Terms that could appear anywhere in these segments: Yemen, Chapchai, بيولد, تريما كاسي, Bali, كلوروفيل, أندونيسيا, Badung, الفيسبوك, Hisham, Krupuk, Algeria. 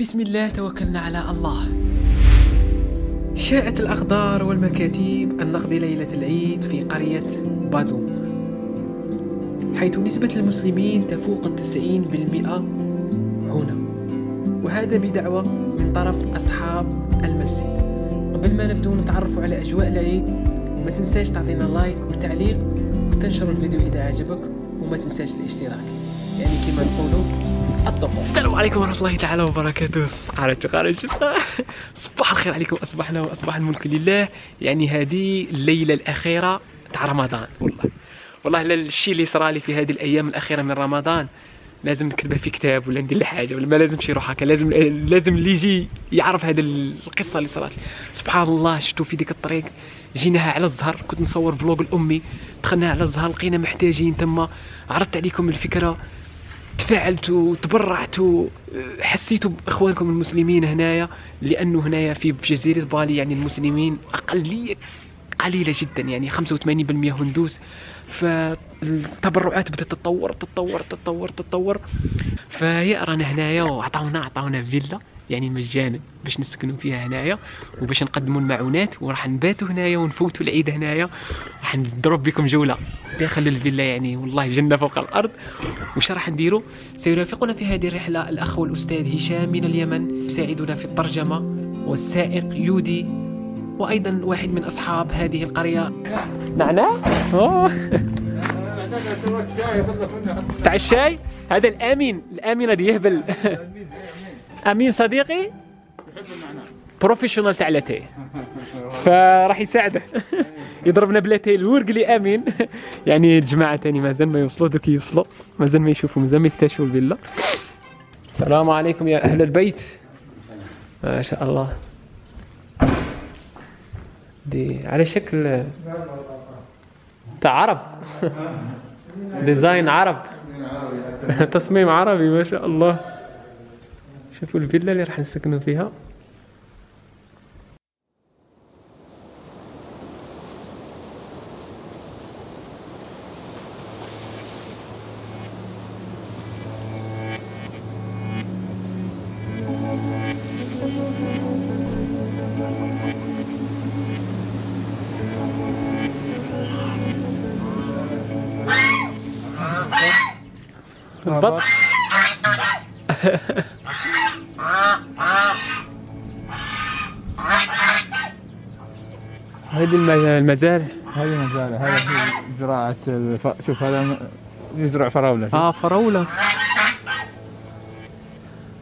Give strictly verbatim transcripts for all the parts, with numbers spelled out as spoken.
بسم الله توكلنا على الله. شاءت الأقدار والمكاتيب أن نقضي ليلة العيد في قرية بادونغ، حيث نسبة المسلمين تفوق التسعين بالمئة هنا، وهذا بدعوة من طرف أصحاب المسجد. قبل ما نبدأ نتعرف على أجواء العيد، ما تنساش تعطينا لايك وتعليق وتنشر الفيديو إذا عجبك، وما تنساش الاشتراك، يعني كما نقولوا الطفل. السلام عليكم ورحمة الله تعالى وبركاته. قارج قارج صباح الخير عليكم، أصبحنا وأصبح الملك لله. يعني هذه الليلة الأخيرة تاع رمضان، والله والله الشيء اللي صرالي في هذه الأيام الأخيرة من رمضان لازم نكتبها في كتاب ولا ندير حاجة، ولا ما لازمش يروح هكا، لازم لازم اللي يجي يعرف هذه القصة اللي صرات لي. سبحان الله، شفتوا في ديك الطريق جيناها على الزهر، كنت نصور فلوق الأمي، دخلناها على الزهر لقينا محتاجين تما، عرضت عليكم الفكرة، تفاعلت وتبرعت وحسيت باخوانكم المسلمين هنايا، لانه هنايا في جزيره بالي يعني المسلمين اقليه قليله جدا، يعني خمسة وثمانين بالمئة هندوس، فالتبرعات بدات تتطور تتطور تتطور تتطور، فيا رانا هنايا وعطاونا عطاونا فيلا يعني مجانا باش نسكنوا فيها هنايا، وباش نقدموا المعونات، وراح نباتوا هنايا ونفوتوا العيد هنايا. راح نضرب بكم جوله داخل الفيلا، يعني والله جنه فوق الارض. واش راح نديروا؟ سيرافقنا في هذه الرحله الاخ والاستاذ هشام من اليمن، يساعدنا في الترجمه، والسائق يودي، وايضا واحد من اصحاب هذه القريه. نعناع تاع الشاي هذا الامين، الامين هذا يهبل. امين صديقي يحب النعناع، بروفيشنال تاع لاتيه، فراح يساعده يضربنا بلاتيه الورق لامين. يعني الجماعه ثاني مازال ما يوصلوا، دوك يوصلوا، مازال ما يشوفوا، مازال ما يفتشوا الفيلا. السلام عليكم يا اهل البيت، ما شاء الله. دي على شكل تاع عرب، ديزاين عرب، تصميم عربي، ما شاء الله. شوفوا الفيلا اللي راح نسكنوا فيها. البط هذه المزارع، هذه مزارع، هذا زراعة الف... شوف هذا يزرع فراولة. شوف. اه فراولة،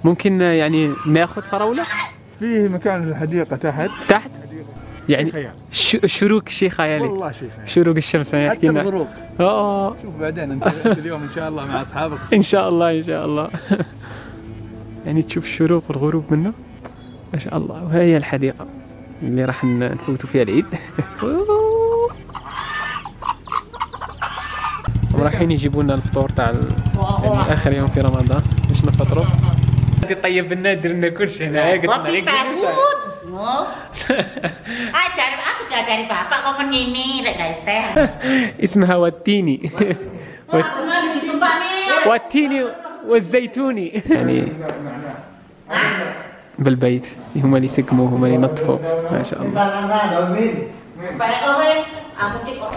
ممكن يعني ناخذ فراولة؟ فيه مكان الحديقة تحت تحت؟ يعني الشروق شيء خيالي، والله شيء خيالي، شروق الشمس يعني حتى الغروب. اه شوف بعدين انت اليوم ان شاء الله مع اصحابك ان شاء الله ان شاء الله. يعني تشوف الشروق والغروب منه ما شاء الله. وها هي الحديقة اللي راح نفوتوا فيها العيد. رايحين يجيبوا لنا الفطور تاع يعني اخر يوم في رمضان باش نفطروا. غادي طيب لنا، دير لنا كل شيء هنايا، قلت لنا غير اسمها والتيني والتيني والزيتوني، يعني بالبيت هما اللي يسكموا، هما اللي ينظفوا ما شاء الله.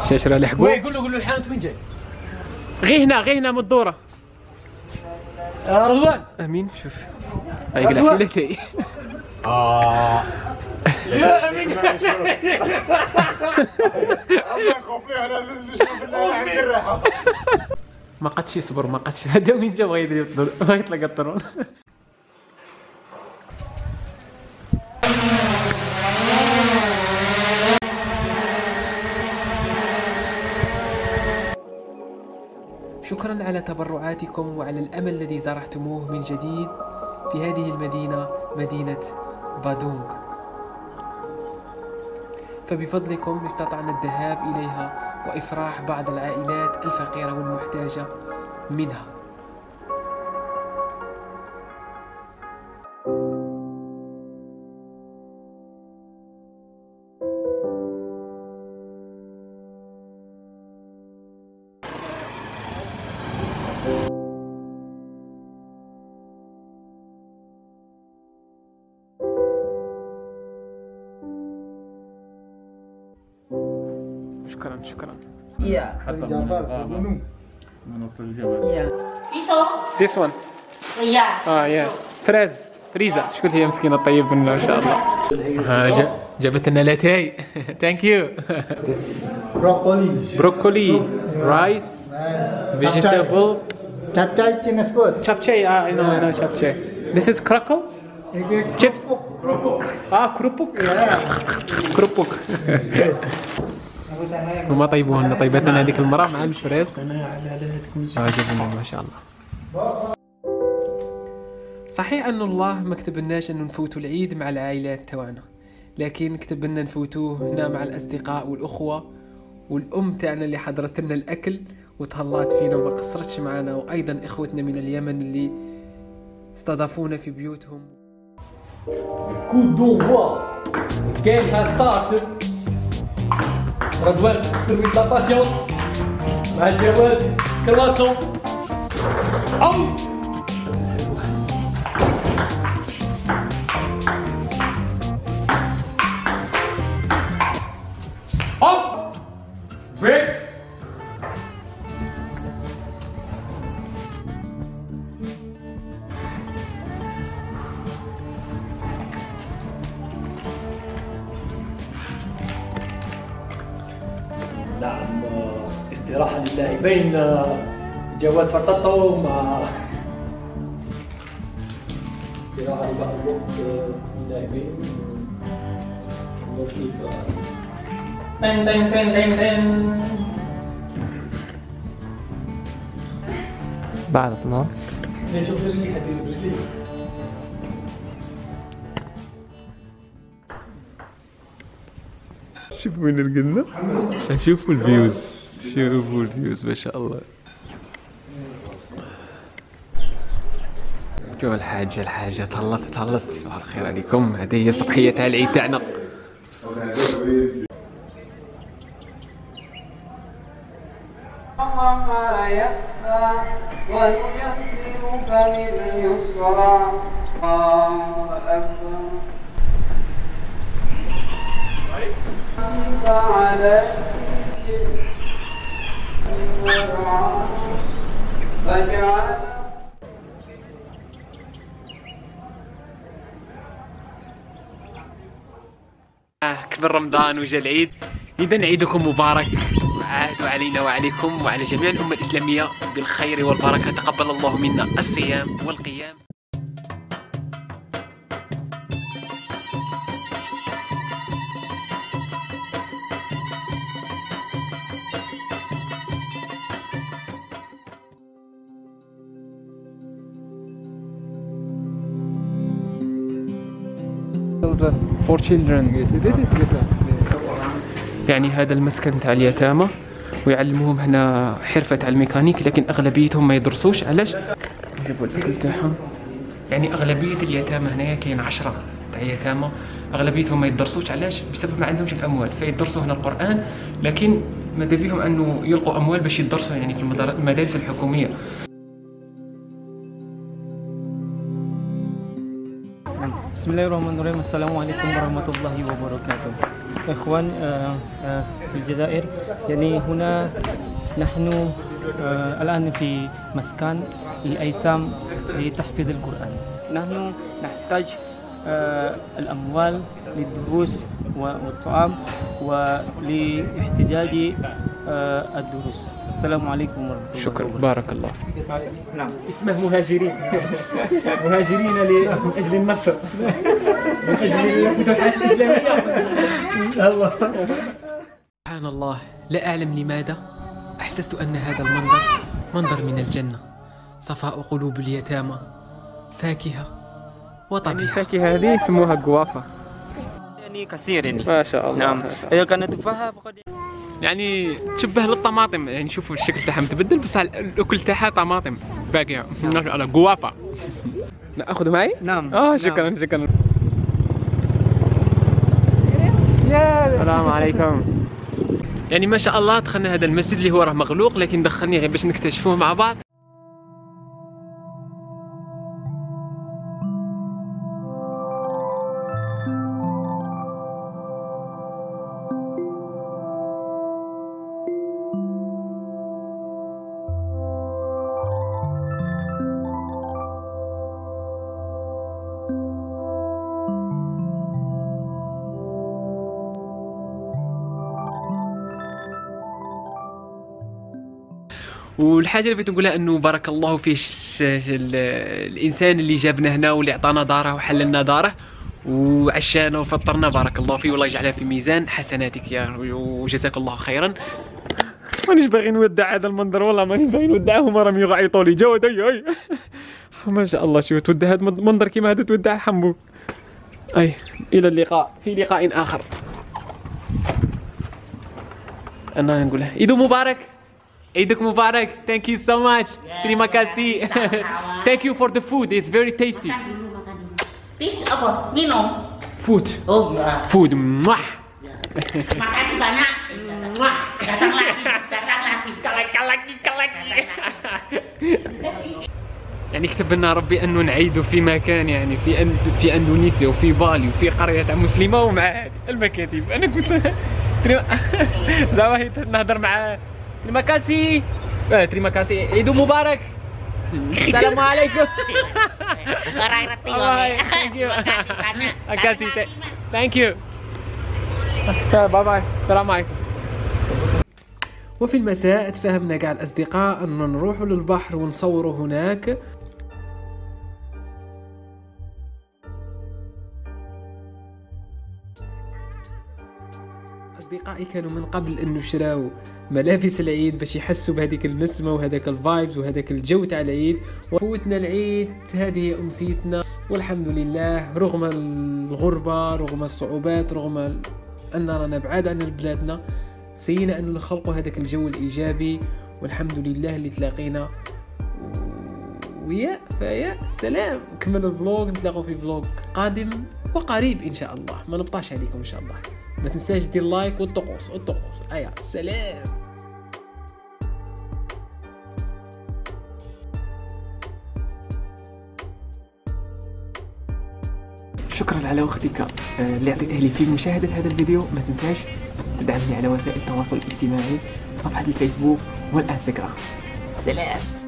شاشرة لحقوا، قول له قول له الحانوت وين جاي؟ غير هنا غير هنا من الدورة. رضوان امين شوف هاي قلعت لي لاتاي. اه يا امين الله يخوفني على اللي نشوف بالله عندي الراحة. ما قدش يصبر، ما قدش، هذا وين جا بغا يدير بغا يطلق الطرون. شكرا على تبرعاتكم وعلى الأمل الذي زرعتموه من جديد في هذه المدينة، مدينة بادونغ، فبفضلكم استطعنا الذهاب إليها وإفراح بعض العائلات الفقيرة والمحتاجة منها. شكرا شكرا. Yeah. حتى من الغابة من وسط الجبل. Yeah. This one. This one. Yeah. آه yeah. فريز فريزة شكون هي مسكينة طيب مننا إن شاء الله. ها جابت لنا لاتاي. Thank you. Broccoli. Broccoli. Rice. Vegetable. Chapchai Chinese food. Chapchai. Ah I know I know chapchai. This is crackle. Chips. Ah krupuk. Krupuk. هما طيبوهن طيبتنا هذيك المرة مع الفريز. عجبنا ما شاء الله. صحيح أن الله ما كتبلناش أن نفوتوا العيد مع العائلات تاعنا، لكن كتبلنا نفوتوه هنا مع الأصدقاء والأخوة والأم تاعنا اللي حضرت لنا الأكل وتهلات فينا وما قصرتش معنا، وأيضا إخوتنا من اليمن اللي استضافونا في بيوتهم. رضوان ترمي طاطاشيو مع الجواد كلاسو أم أم بريك. استراحة للاعبين جواد فرططو مع استراحة لبعض الوقت للاعبين نركب تن تن تن تن تن بعد الطنان نشوف رجلي حديد برجلي شوف وين لقينا بس نشوفوا الفيوز شوفوا الفيوز ما شاء الله. شوف الحاجة الحاجة تهلط تهلط صباح الخير عليكم، هذه هي صبحية تاع العيد تاعنا. ما يخفى ونيسرك لليسرى الله أكبر. أنت عليك كبر رمضان وجا العيد، إذا عيدكم مبارك، عاهدوا علينا وعليكم وعلى جميع الأمة الإسلامية بالخير والبركة، تقبل الله منا الصيام والقيام. For children. يعني هذا المسكن تاع اليتامى ويعلموهم هنا حرفة تاع الميكانيك، لكن أغلبيتهم ما يدرسوش. علاش؟ يجيبوا الأكل تاعهم. يعني أغلبية اليتامى هنايا كاين عشرة تاع يتامى، أغلبيتهم ما يدرسوش. علاش؟ بسبب ما عندهمش الأموال، فيدرسوا هنا القرآن لكن ماذا بيهم أنه يلقوا أموال باش يدرسوا يعني في المدارس الحكومية. بسم الله الرحمن الرحيم. السلام عليكم ورحمة الله وبركاته. إخوان في الجزائر، يعني هنا نحن الآن في مسكن الأيتام لتحفيظ القرآن. نحن نحتاج الأموال للدروس والطعام ولاحتجاج الدروس. السلام عليكم ورحمة الله. شكرا بارك الله فيك. نعم اسمه مهاجرين مهاجرين من أجل مصر من أجل الفتوحات الإسلامية. الله سبحان الله، لا أعلم لماذا أحسست أن هذا المنظر منظر من الجنة. صفاء قلوب اليتامى، فاكهة وطبيعة. الفاكهة هذه يسموها قوافة. يعني كثير يعني ما شاء الله. نعم إذا كانت تفاحة فقد يعني تشبه للطماطم، يعني شوفوا الشكل تاعها متبدل بصح الاكل تاعها طماطم باقيه ما شاء الله قوافه. ناخذ معي؟ نعم. اه شكرا شكرا. السلام عليكم. يعني ما شاء الله دخلنا هذا المسجد اللي هو راه مغلوق، لكن دخلني غير باش نكتشفوه مع بعض. والحاجه اللي بغيت نقولها انه بارك الله فيه الانسان اللي جابنا هنا واللي عطانا داره وحللنا داره وعشانا وفطرنا، بارك الله فيه والله يجعلها في ميزان حسناتك يا ربي وجزاك الله خيرا. مانيش باغي نودع هذا المنظر، والله مانيش باغي نودعه، هما راهم يعيطوا لي جاود. اي اي ما شاء الله، شوف تودع هذا المنظر كيما هذا تودع حمو. اي الى اللقاء في لقاء اخر. انا نقولها عيد مبارك، عيدك مبارك. Thank you so much. Terima kasih. Thank you for the food. It's very tasty. Peace apa? Minum. Food. Oh ya. Food. Muah. Makasih banyak. Muah. Datang lagi. Datang lagi. Datang lagi. Datang lagi. يعني كتب لنا ربي انه نعيدوا في مكان، يعني في أند... في اندونيسيا وفي بالي وفي قريه تاع مسلمه ومع هذه المكاتب. انا قلت زعما نهضر مع تريما كاسي تريما كاسي عيد مبارك السلام عليكم. كاسي ثانك يو باي باي السلام عليكم. وفي المساء تفاهمنا كاع الاصدقاء ان نروحوا للبحر ونصوروا هناك. اصدقائي كانوا من قبل انه شراو ملابس العيد باش يحسوا بهذيك النسمه وهذاك الفايبز وهذاك الجو تاع العيد، وفوتنا العيد. هذه امسيتنا والحمد لله، رغم الغربه رغم الصعوبات رغم ان رانا بعاد عن بلادنا، سينا انه نخلقوا هذاك الجو الايجابي والحمد لله اللي تلاقينا ويا فيا سلام. نكمل الفلوق، نتلاقوا في فلوق قادم وقريب ان شاء الله، ما نبطاش عليكم ان شاء الله. ما تنساش دير لايك والطقوس والطقوس. ايا سلام. شكرا على وقتك اللي اعطيته لي في مشاهده هذا الفيديو. ما تنساش تدعمني على وسائل التواصل الاجتماعي، صفحه الفيسبوك والانستغرام. سلام.